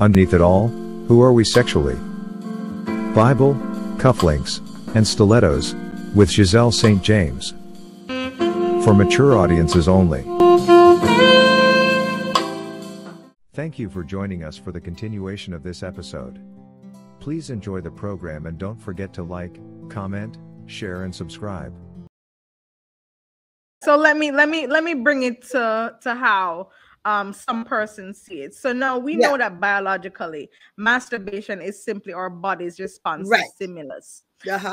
Underneath it all, who are we sexually? Bible, cufflinks, and stilettos, with Giselle St. James. For mature audiences only. Thank you for joining us for the continuation of this episode. Please enjoy the program and don't forget to like, comment, share and subscribe. So let me bring it to how some persons see it. So now we know that biologically masturbation is simply our body's response to stimulus.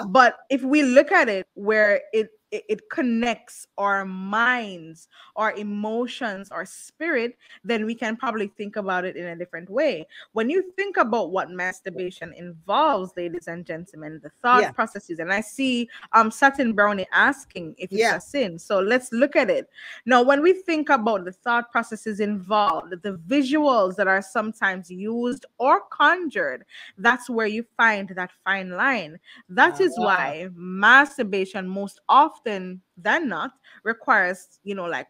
But if we look at it where it connects our minds, our emotions, our spirit, then we can probably think about it in a different way. When you think about what masturbation involves, ladies and gentlemen, the thought processes, and I see Satin Brownie asking if it's a sin. So let's look at it. Now, when we think about the thought processes involved, the visuals that are sometimes used or conjured, that's where you find that fine line. That is why masturbation most often than not requires, you know, like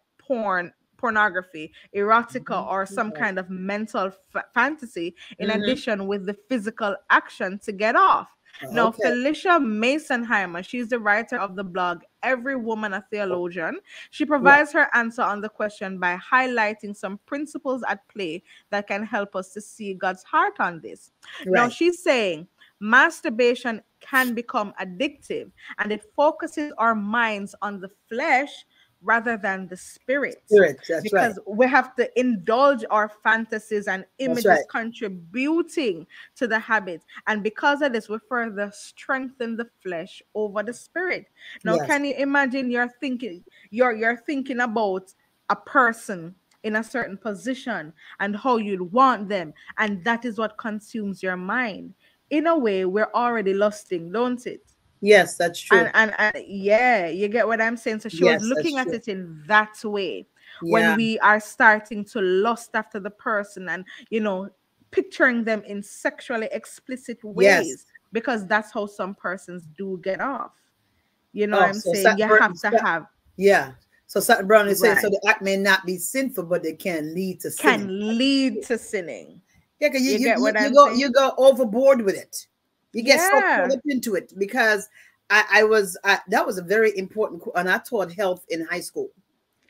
pornography, erotica, or some kind of mental fantasy in addition with the physical action to get off. Now, Felicia Masonheimer, she's the writer of the blog Every Woman a Theologian. She provides her answer on the question by highlighting some principles at play that can help us to see God's heart on this. Now, she's saying masturbation can become addictive and it focuses our minds on the flesh rather than the spirit, because we have to indulge our fantasies and images contributing to the habit, and because of this we further strengthen the flesh over the spirit. Now can you imagine you're thinking about a person in a certain position and how you'd want them, and that is what consumes your mind. In a way, we're already lusting, don't it? Yes, that's true. And yeah, you get what I'm saying? So she was looking at it in that way. When we are starting to lust after the person and, you know, picturing them in sexually explicit ways, because that's how some persons do get off. You know what I'm saying? So Satin Brownie said, so the act may not be sinful, but it can lead to sinning. Can lead to sinning. Yeah, because you go overboard with it. You get so caught up into it, because I that was a very important, and I taught health in high school,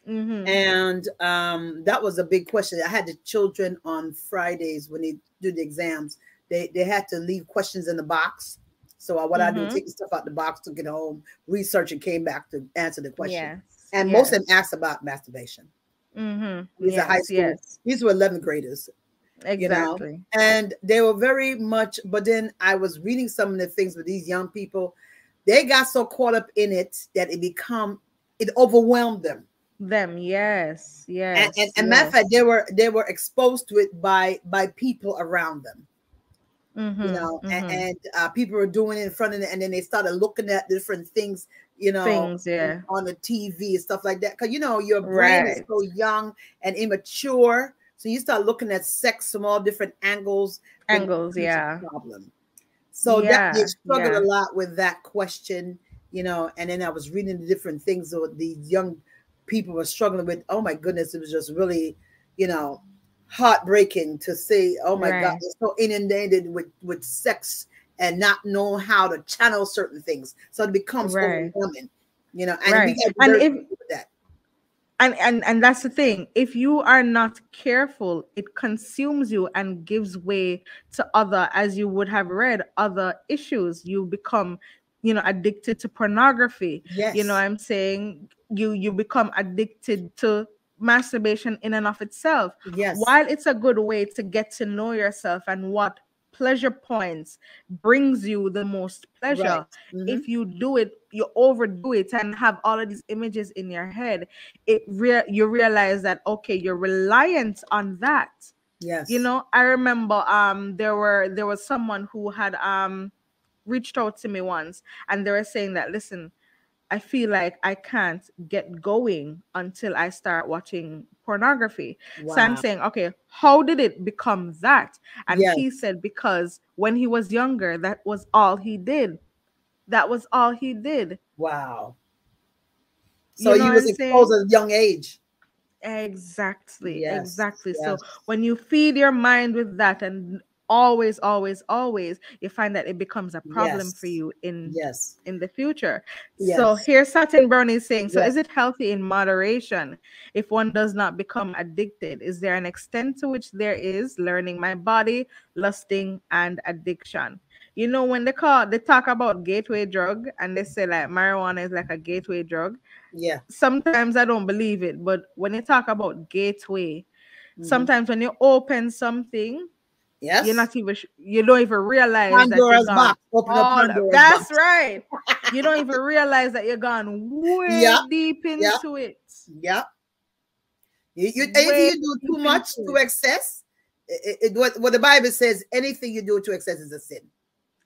and that was a big question. I had the children on Fridays when they do the exams. They had to leave questions in the box. So what I do, take stuff out the box, took it home, research, and came back to answer the question. And most of them asked about masturbation. These are high school. These were 11th graders. Exactly. You know? And they were very much, but then I was reading some of the things with these young people. They got so caught up in it that it overwhelmed them. And matter of fact, they were exposed to it by people around them. You know, and people were doing it in front of them, and then they started looking at different things, you know, on the TV and stuff like that. Because you know, your brain is so young and immature. So you start looking at sex from all different angles. Problem. So that they struggled a lot with that question, you know. And then I was reading the different things that the young people were struggling with. Oh my goodness, it was just really, you know, heartbreaking to see. Oh my God, they're so inundated with sex and not know how to channel certain things. So it becomes overwhelming, you know. And we get with that. And that's the thing. If you are not careful, it consumes you and gives way to other, as you would have read, other issues. You become, you know, addicted to pornography. You know what I'm saying? You become addicted to masturbation in and of itself. While it's a good way to get to know yourself and what pleasure points brings you the most pleasure. If you do it, you overdo it and have all of these images in your head, you realize that, okay, you're reliant on that. You know, I remember there was someone who had reached out to me once, and they were saying that, listen, I feel like I can't get going until I start watching pornography. So I'm saying, okay, how did it become that? And he said, because when he was younger, that was all he did. That was all he did. So you know he was exposed at a young age. Exactly. Yes. Exactly. Yes. So when you feed your mind with that and always, always, always, you find that it becomes a problem for you in the future. Yes. So here Satin Brownie is saying, so is it healthy in moderation if one does not become addicted? Is there an extent to which there is learning my body, lusting, and addiction? You know, when they talk about gateway drug and they say like marijuana is like a gateway drug. Yeah. Sometimes I don't believe it, but when they talk about gateway, sometimes when you open something, you're not even. You don't even realize Pandora's box. Open up Pandora's box. That's right. You don't even realize that you're gone way deep into it. Yeah. Anything you do too much, to excess, what the Bible says, anything you do to excess is a sin.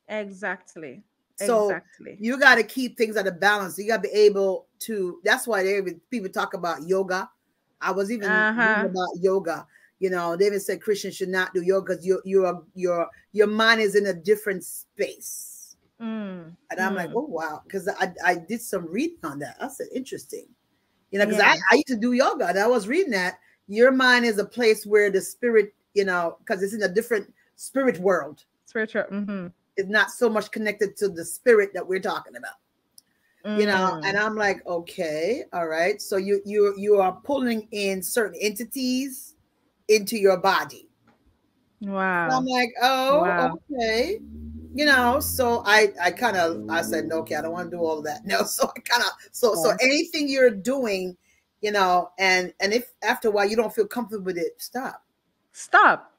Exactly. So you got to keep things at a balance. You got to be able to. That's why people talk about yoga. I was even reading about yoga. You know, they even said Christians should not do yoga because your mind is in a different space. And I'm like, oh wow, because I did some reading on that. I said interesting, you know, because I used to do yoga and I was reading that your mind is a place where the spirit, you know, because it's in a different spirit world. Spiritual. It's not so much connected to the spirit that we're talking about. You know, and I'm like, okay, all right. So you are pulling in certain entities into your body. Wow. So I'm like, oh, okay. You know, so I said, okay, I don't want to do all of that. No, so I so anything you're doing, you know, and if after a while you don't feel comfortable with it, stop. Stop.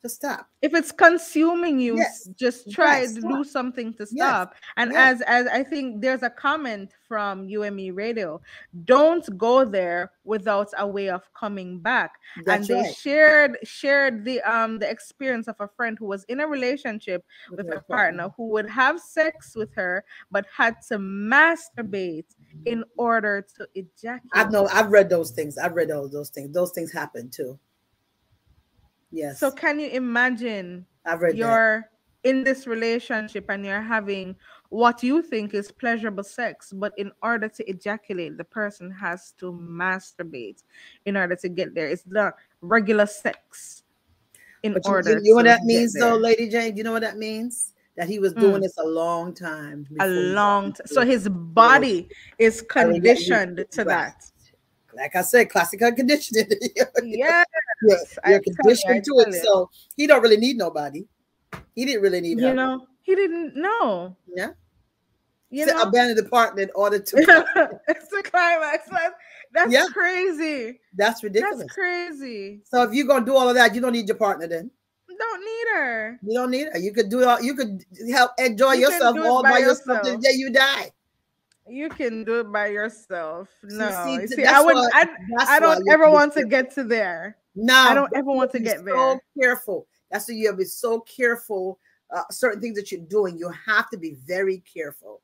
Just stop. If it's consuming you, just try to do something to stop. And as I think there's a comment from UME Radio, don't go there without a way of coming back. That's and they shared the experience of a friend who was in a relationship with a partner who would have sex with her but had to masturbate in order to ejaculate. I know. I've read those things. I've read all those things. Those things happen too. Yes. So can you imagine you're in this relationship and you're having what you think is pleasurable sex, but in order to ejaculate, the person has to masturbate in order to get there. It's not regular sex in order. You know what that means though, Lady Jane? You know what that means? That he was doing this a long time. So his body is conditioned to that. Like I said, classical conditioning. You're conditioned to it. So he don't really need nobody. He didn't really need her. You know, he didn't know. Yeah. You know? Abandon the partner in order to. It's the climax. That's crazy. That's ridiculous. That's crazy. So if you're gonna do all of that, you don't need your partner then. Don't need her. You don't need her. You could do all. You could enjoy yourself all by yourself the day you die. You can do it by yourself. No, see, I don't ever want to get to there. No, I don't ever want to get there. So careful. That's why you have to be so careful. Certain things that you're doing, you have to be very careful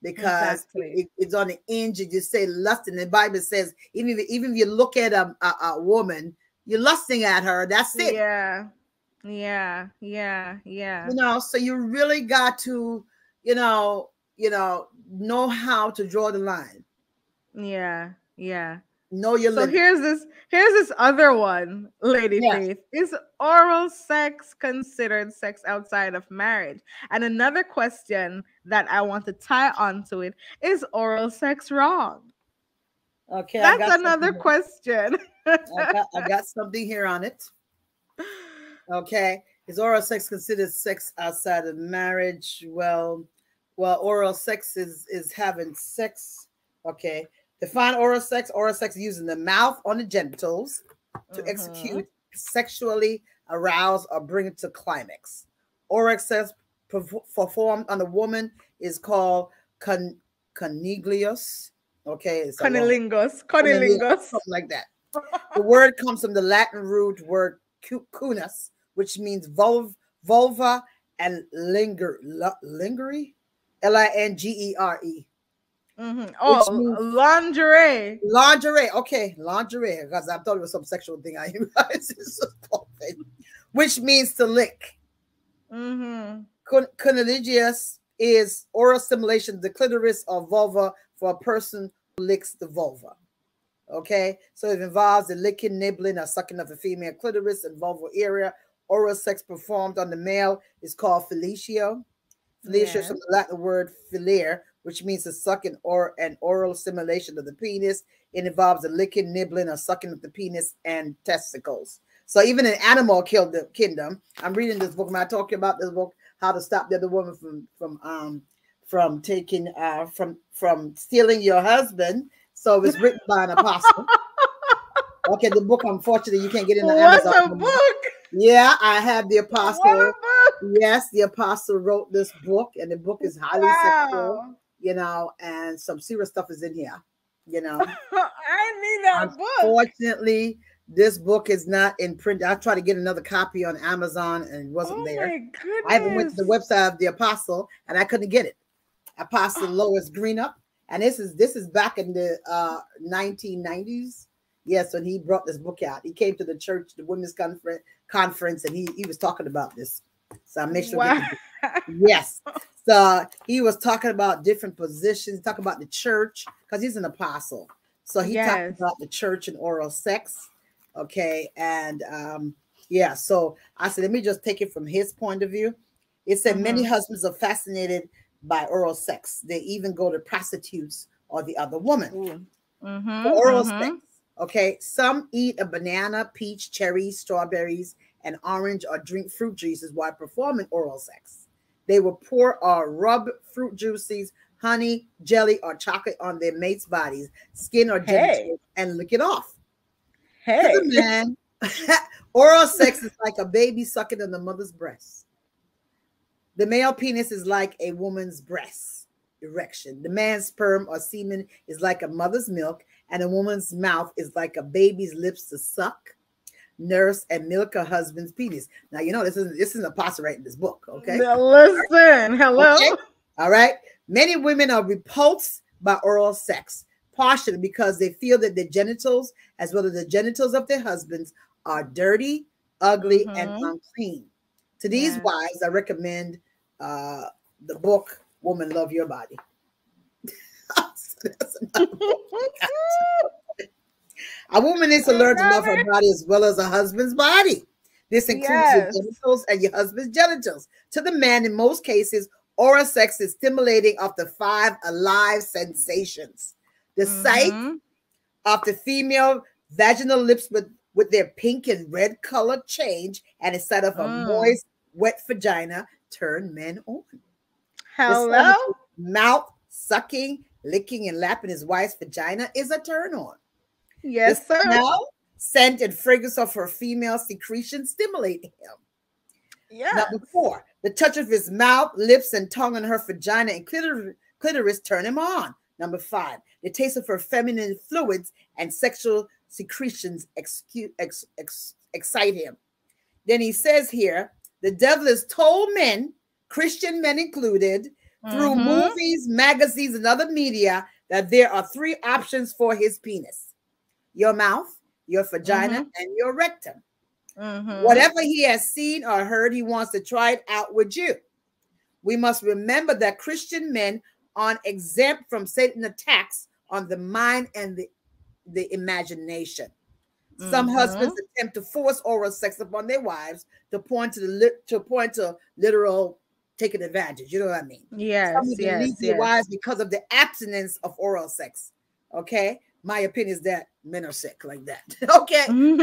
because it's on the hinge. You say lusting. The Bible says even if you look at a woman, you're lusting at her. That's it. Yeah. You know, so you really got to, you know how to draw the line. Know your limit. So here's this other one, Lady Faith. Is oral sex considered sex outside of marriage? And another question that I want to tie onto it is oral sex wrong? Okay, that's another question. I got something here on it. Okay, is oral sex considered sex outside of marriage? Well, oral sex is having sex. Okay. Define oral sex using the mouth on the genitals to execute, sexually arouse, or bring it to climax. Oral sex performed on the woman is called cunnilingus. Okay. It's cunnilingus. Something like that. The word comes from the Latin root word cunus, which means vulva and lingerie. L-I-N-G-E-R-E. Oh, lingerie. Lingerie. Okay, lingerie. Because I thought it was some sexual thing. I realized it's a thing. Which means to lick. Cunnilingus is oral stimulation of the clitoris or vulva for a person who licks the vulva. Okay, so it involves the licking, nibbling, or sucking of the female clitoris and vulval area. Oral sex performed on the male is called fellatio. Fellatio is from the Latin word fillare, which means to suck or an oral stimulation of the penis. It involves the licking, nibbling, or sucking of the penis and testicles. So even in Animal Kingdom, I'm reading this book. Am I talking about this book? How to stop the other woman from stealing your husband. So it was written by an apostle. Okay, the book, unfortunately, you can't get in the Amazon. What a book! Yeah, I have the apostle. What a book. Yes, the apostle wrote this book, and the book is highly sexual, you know, and some serious stuff is in here, you know. I need that book. Unfortunately, this book is not in print. I tried to get another copy on Amazon, and it wasn't there. My goodness. I even went to the website of the apostle, and I couldn't get it. Apostle Lois Greenup. And this is back in the 1990s. Yes, when he brought this book out. He came to the church, the women's conference, and he was talking about this. So I made sure. Wow. Yes. So he was talking about different positions, talking about the church, because he's an apostle. So he talked about the church and oral sex. Okay. And yeah, so I said, let me just take it from his point of view. It said many husbands are fascinated by oral sex. They even go to prostitutes or the other woman. For oral sex. Okay. Some eat a banana, peach, cherries, strawberries, and orange, or drink fruit juices while performing oral sex. They will pour or rub fruit juices, honey, jelly, or chocolate on their mates' bodies, skin, or genitals, and lick it off. Hey, man. Oral sex is like a baby sucking on the mother's breast. The male penis is like a woman's breast erection. The man's sperm or semen is like a mother's milk, and a woman's mouth is like a baby's lips to suck, nurse, and milk her husband's penis. Now, you know, this isn't an apostle writing this book, okay? Now listen, hello. Okay? All right. Many women are repulsed by oral sex, partially because they feel that their genitals, as well as the genitals of their husbands, are dirty, ugly, and unclean. To these wives, I recommend the book Woman Love Your Body. A woman needs to learn to love her body as well as her husband's body. This includes your genitals and your husband's genitals. To the man, in most cases, oral sex is stimulating of the 5 alive sensations. The sight of the female vaginal lips with their pink and red color change, and instead of a moist, wet vagina, turn men on. Hello? Mouth sucking, licking, and lapping his wife's vagina is a turn on. Yes, the smell, scent, and fragrance of her female secretion stimulate him. Yeah. Number 4, the touch of his mouth, lips, and tongue on her vagina and clitoris turn him on. Number 5, the taste of her feminine fluids and sexual secretions excite him. Then he says here, the devil has told men, Christian men included, through movies, magazines, and other media, that there are 3 options for his penis: your mouth, your vagina, and your rectum. Whatever he has seen or heard, he wants to try it out with you. We must remember that Christian men are exempt from Satan's attacks on the mind and the imagination. Some husbands attempt to force oral sex upon their wives, to point to literal taking advantage. You know what I mean? Yes. Some of them leave their wives because of the abstinence of oral sex. Okay. My opinion is that men are sick like that. Okay. And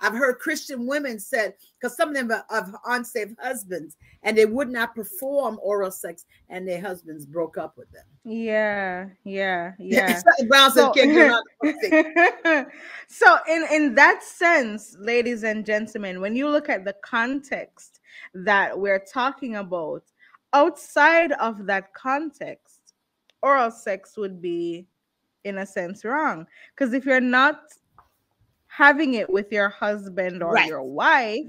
I've heard Christian women said, because some of them have unsafe husbands, and they would not perform oral sex, and their husbands broke up with them. Yeah. So in that sense, ladies and gentlemen, when you look at the context that we're talking about, outside of that context, oral sex would be, in a sense, wrong, because if you're not having it with your husband or your wife,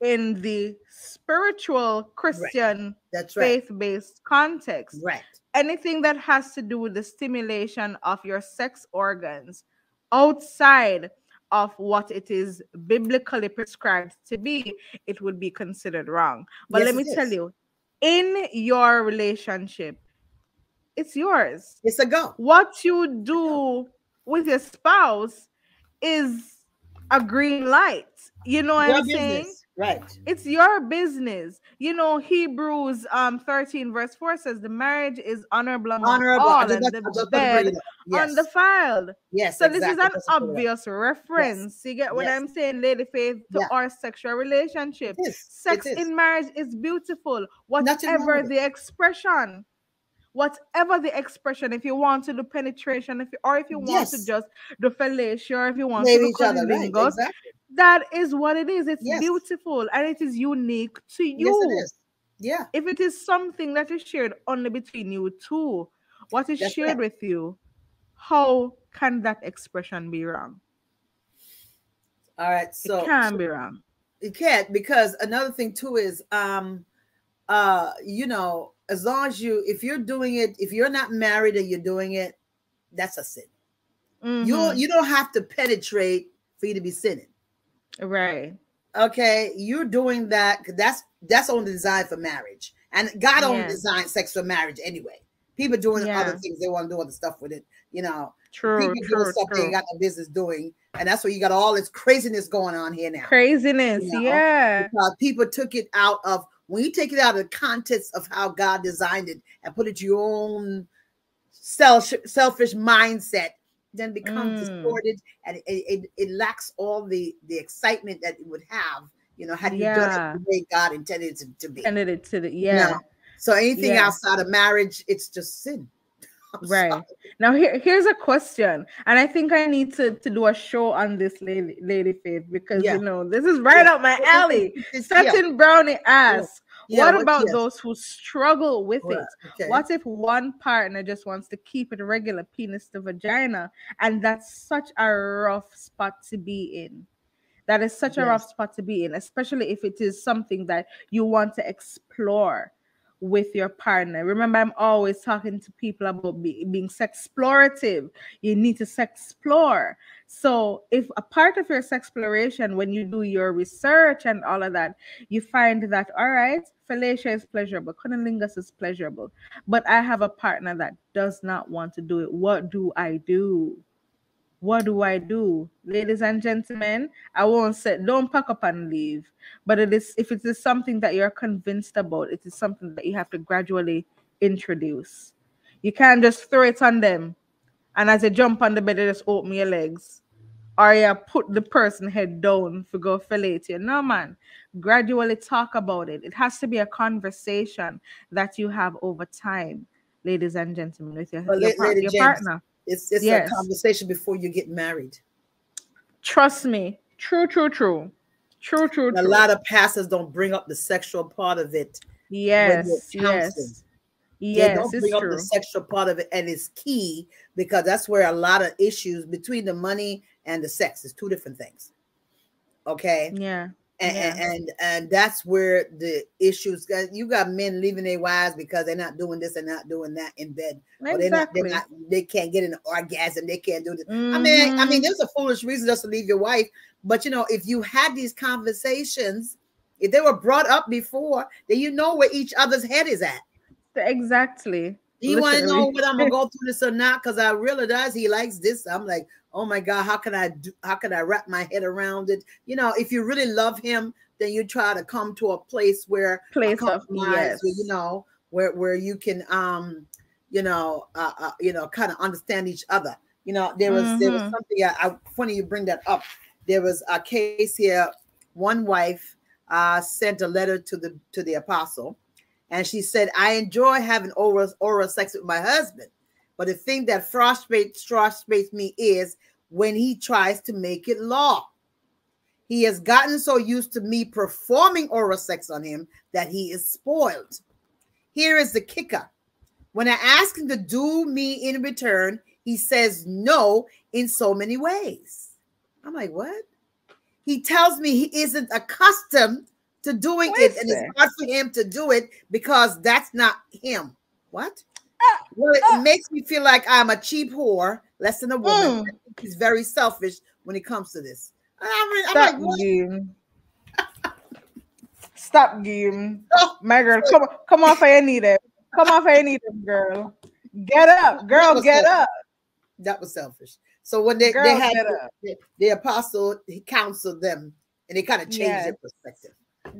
in the spiritual Christian faith-based context, anything that has to do with the stimulation of your sex organs outside of what it is biblically prescribed to be, it would be considered wrong. But let me tell you, in your relationship, it's yours. It's a go. What you do with your spouse is a green light. You know what I'm saying? Right. It's your business. You know, Hebrews 13 verse 4 says the marriage is honorable all, and the bed undefiled. Yes. So exactly. This is an obvious reference. Yes. You get what I'm saying, Lady Faith, to our sexual relationship. Sex in marriage is beautiful. Whatever the expression. Whatever the expression, if you want to do penetration, if you want to just do fellatio, or if you want to do cunnilingus, that is what it is. It's beautiful and it is unique to you. Yes, it is. Yeah. If it is something that is shared only between you two, what is shared with you, how can that expression be wrong? All right. So it can be wrong. It can't, because another thing too is, you know, as long as you, if you're doing it, if you're not married and you're doing it, that's a sin. Mm-hmm. You don't have to penetrate for you to be sinning. Right. Okay. You're doing that. That's only designed for marriage. And God only designed sex for marriage anyway. People doing other things. They want to do other stuff with it. You know, people doing stuff they ain't got no business doing. And that's why you got all this craziness going on here now. Craziness. You know? Yeah. Because people took it out of, when you take it out of the context of how God designed it and put it to your own selfish mindset, then becomes distorted, and it lacks all the excitement that it would have, you know, had you done it the way God intended it to be. Intended it to the, no. So anything outside of marriage, it's just sin. Right. Now here's a question, and I think I need to do a show on this, Lady Faith, because you know this is right up my alley. Satin Brownie asks, what about those who struggle with it? Okay. What if one partner just wants to keep it regular penis to vagina, and that's such a rough spot to be in? That is such a rough spot to be in, especially if it is something that you want to explore with your partner. Remember, I'm always talking to people about being sex explorative. You need to sex explore. So if a part of your sex exploration, when you do your research and all of that, you find that, all right, fellatio is pleasurable, cunnilingus is pleasurable, but I have a partner that does not want to do it. What do I do? What do I do? Ladies and gentlemen, I won't say, don't pack up and leave. But it is, if it is something that you're convinced about, it is something that you have to gradually introduce. You can't just throw it on them. And as they jump on the bed, they just open your legs. Or you put the person head down for go fellatio. No, man. Gradually talk about it. It has to be a conversation that you have over time, ladies and gentlemen, with your partner. It's a conversation before you get married. Trust me. True. A lot of pastors don't bring up the sexual part of it. Yes. Yes. Yes. They don't bring up the sexual part of it, and it's key, because that's where a lot of issues between the money and the sex is two different things. Okay. Yeah. And that's where the issues, you got men leaving their wives because they're not doing this and not doing that in bed. Exactly. They can't get an orgasm. They can't do this. I mean, there's a foolish reason just to leave your wife. But, you know, if you had these conversations, if they were brought up before, then you know where each other's head is at. Exactly. You want to know whether I'm going to go through this or not? Because I realize he likes this. I'm like, oh my God, how can I wrap my head around it? You know, if you really love him, then you try to come to a place where you know, where you can, you know, kind of understand each other. You know, there was something. Funny you bring that up. There was a case here. One wife sent a letter to the apostle, and she said, "I enjoy having oral sex with my husband. But the thing that frustrates me is when he tries to make it law. He has gotten so used to me performing oral sex on him that he is spoiled. Here is the kicker. When I ask him to do me in return, he says no in so many ways." I'm like, what? He tells me he isn't accustomed to doing it, and it's hard for him to do it because that's not him. What? Well, it makes me feel like I'm a cheap whore, less than a woman. I think he's very selfish when it comes to this. I'm like, game. Stop game. My girl, come off of your knee there. Come off of your knee, girl. Get up, girl, get selfish. Up. That was selfish. So when they had the apostle, he counseled them and they kind of changed their perspective.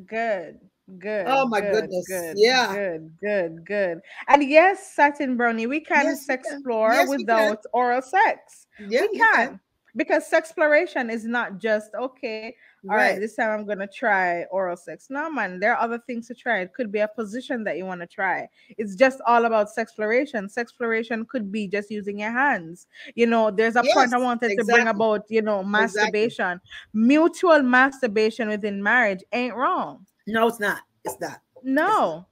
Good. Good. Oh my goodness. Good, yeah. Good. And yes, Satin Brownie, we can explore without oral sex. Yeah, we can. Because sex exploration is not just, okay, all right, this time I'm going to try oral sex. No, man, there are other things to try. It could be a position that you want to try. It's just all about sex exploration. Sex exploration could be just using your hands. You know, there's a point I wanted to bring about, you know, masturbation. Mutual masturbation within marriage ain't wrong. No, it's not. It's not. No.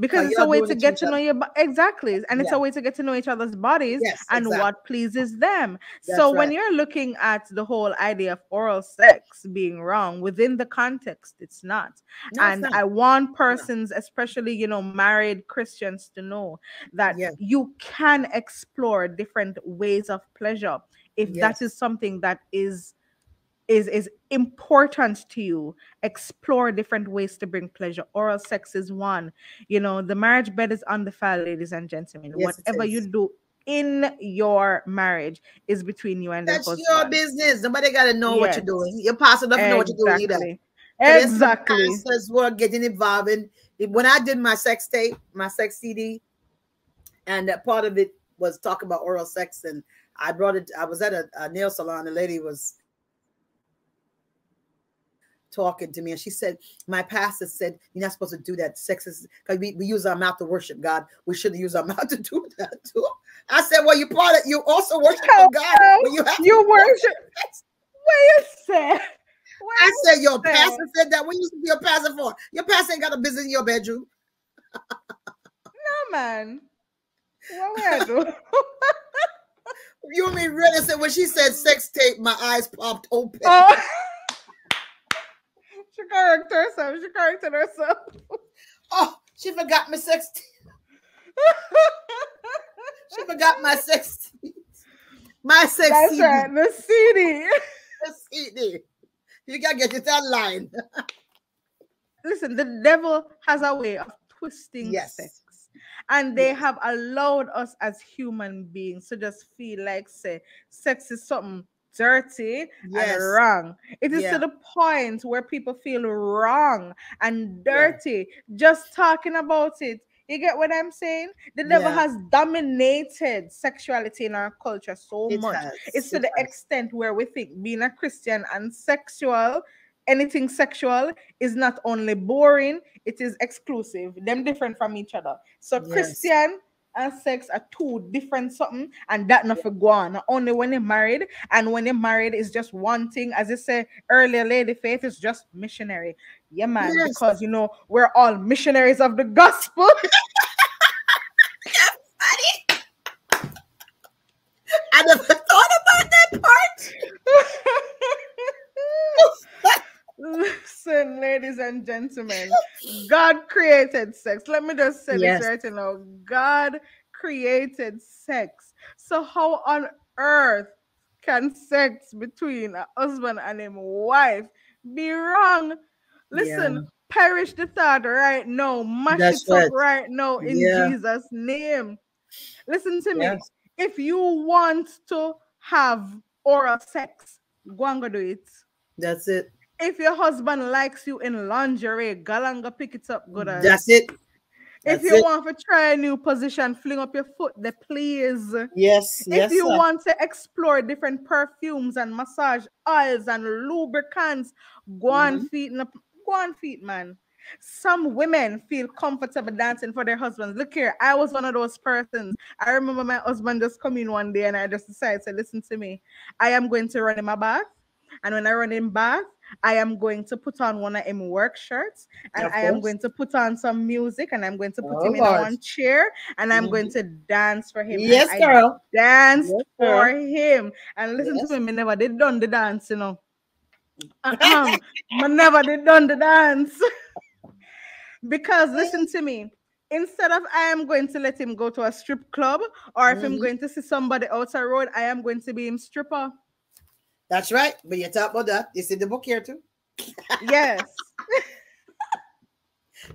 Because it's a way to get to know your body. Exactly. And it's a way to get to know each other's bodies and what pleases them. That's so when you're looking at the whole idea of oral sex being wrong within the context, it's not. No, and it's not. I want persons, especially, you know, married Christians to know that you can explore different ways of pleasure if that is something that is important to you. Explore different ways to bring pleasure. Oral sex is one. You know, the marriage bed is on the fire, ladies and gentlemen. Yes, whatever you do in your marriage is between you and your husband. That's your business. Nobody got to know what you're doing. Your pastor doesn't know what you're doing either. Exactly. Pastors were getting involved in. When I did my sex tape, my sex CD, and part of it was talking about oral sex, and I brought it. I was at a nail salon. The lady was talking to me, and she said, my pastor said, you're not supposed to do that. Sex is because we use our mouth to worship God. We shouldn't use our mouth to do that too. I said, well, you part of you also worship God. Well, you worship. What you said? I said, your pastor said that. What you used to be your pastor for? Your pastor ain't got a business in your bedroom. No, man. What would I do? You mean really said when she said sex tape, my eyes popped open. She corrected herself. She corrected herself. Oh, she forgot my sex. She forgot my sex. My sex. That's CD. Right. The CD. The CD. You gotta get it online. Listen, the devil has a way of twisting sex. And they have allowed us as human beings to just feel like, say, sex is something dirty and wrong. It is to the point where people feel wrong and dirty just talking about it. You get what I'm saying? The devil has dominated sexuality in our culture so much. It's to the extent where we think being a Christian and sexual, anything sexual is not only boring, it is exclusive. Them different from each other. So Christian and sex are two different something, and that not for go on. Only when they're married, and when they're married is just one thing. As I said earlier, Lady Faith is just missionary. Yeah, man, because you know we're all missionaries of the gospel. That's funny. I never thought about that part. Listen, ladies and gentlemen, God created sex. Let me just say this right now. God created sex. So how on earth can sex between a husband and his wife be wrong? Listen, perish the thought right now. Mash it up right now in Jesus' name. Listen to me. If you want to have oral sex, go and go do it. That's it. If your husband likes you in lingerie, galanga, pick it up, good ass. That's it. That's if you want to try a new position, fling up your foot there, please. Yes, if you want to explore different perfumes and massage oils and lubricants, go on feet, go on feet, man. Some women feel comfortable dancing for their husbands. Look here, I was one of those persons. I remember my husband just come in one day, and I just decided to listen to me. I am going to run in my bath, and when I run in bath, I am going to put on one of him work shirts, and I am going to put on some music, and I'm going to put him in one chair, and I'm going to dance for him. Yes, girl. Dance for him. And listen to me, I never did done the dance, you know. I never did done the dance. Because listen to me, instead of I am going to let him go to a strip club, or if I'm going to see somebody out the road, I am going to be him stripper. That's right. But you talk about that. It's in the book here too. Yes.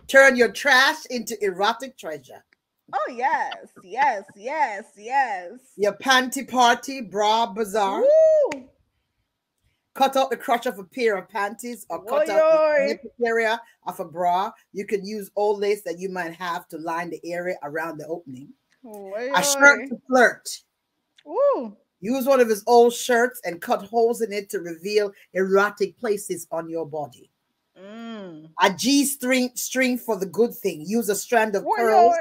Turn your trash into erotic treasure. Oh Oh, yes, yes, yes, yes. Your panty party, bra bazaar. Woo. Cut out the crotch of a pair of panties or cut out the nipple area of a bra. You can use old lace that you might have to line the area around the opening. A shirt to flirt. Ooh. Use one of his old shirts and cut holes in it to reveal erotic places on your body. Mm. A G-string for the good thing. Use a strand of pearls,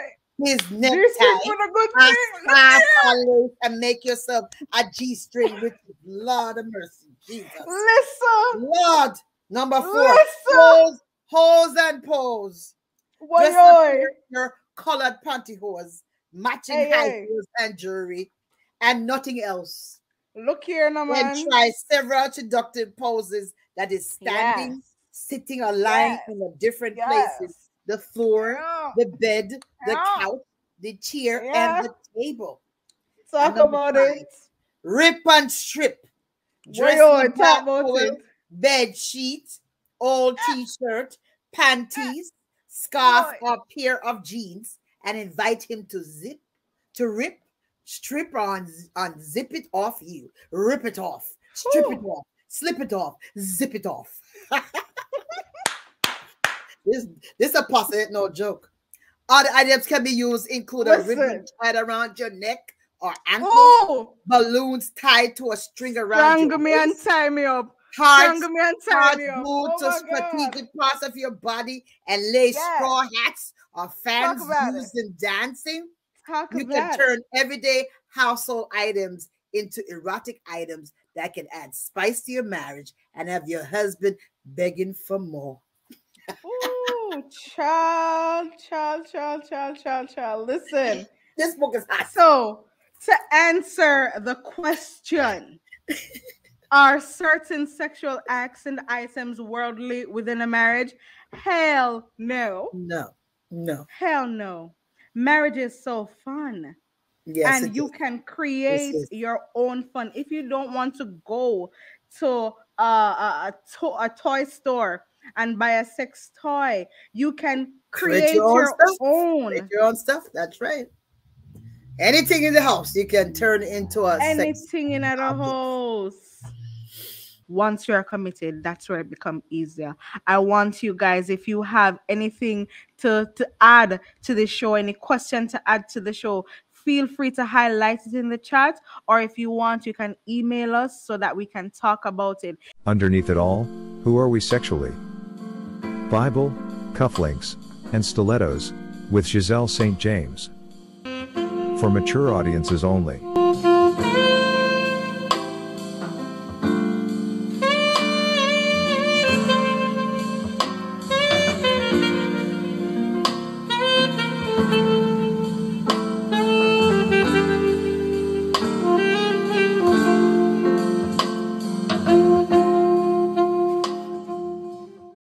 his necktie, a scarf, a lace, and make yourself a G-string with Lord of mercy. Jesus. Listen. Lord. Number 4. Pose, hose and pose. Your colored pantyhose, matching high heels and jewelry. And nothing else. Look here, no man. Then try several seductive poses, that is standing, sitting, or lying in different places. The floor, the bed, the couch, the chair, and the table. Talk about it. Rip and strip. Dressing towel, bed sheet, old t-shirt, panties, scarf, or pair of jeans, and invite him to zip, to rip, strip on, zip it off you, rip it off, strip it off, slip it off, zip it off. This apostle ain't no joke. Other items can be used, include a ribbon tied around your neck or ankle, balloons tied to a string around your waist. Me and tie me up. Hearts to strategic parts of your body and lace straw hats or fans used in dancing. You can turn everyday household items into erotic items that can add spice to your marriage and have your husband begging for more. Ooh, child. Listen. This book is hot. So, to answer the question, are certain sexual acts and items worldly within a marriage? Hell no. No. Hell no. Marriage is so fun. Yes, and you can create your own fun. If you don't want to go to a toy store and buy a sex toy, you can create your own. Create your own stuff. That's right. Anything in the house, you can turn into a anything in the house. Once you're committed, that's where it becomes easier. I want you guys, if you have anything to add to the show, any question to add to the show, feel free to highlight it in the chat, or if you want, you can email us so that we can talk about it. Underneath it all, who are we sexually? Bible, cufflinks, and stilettos, with Giselle St. James. For mature audiences only.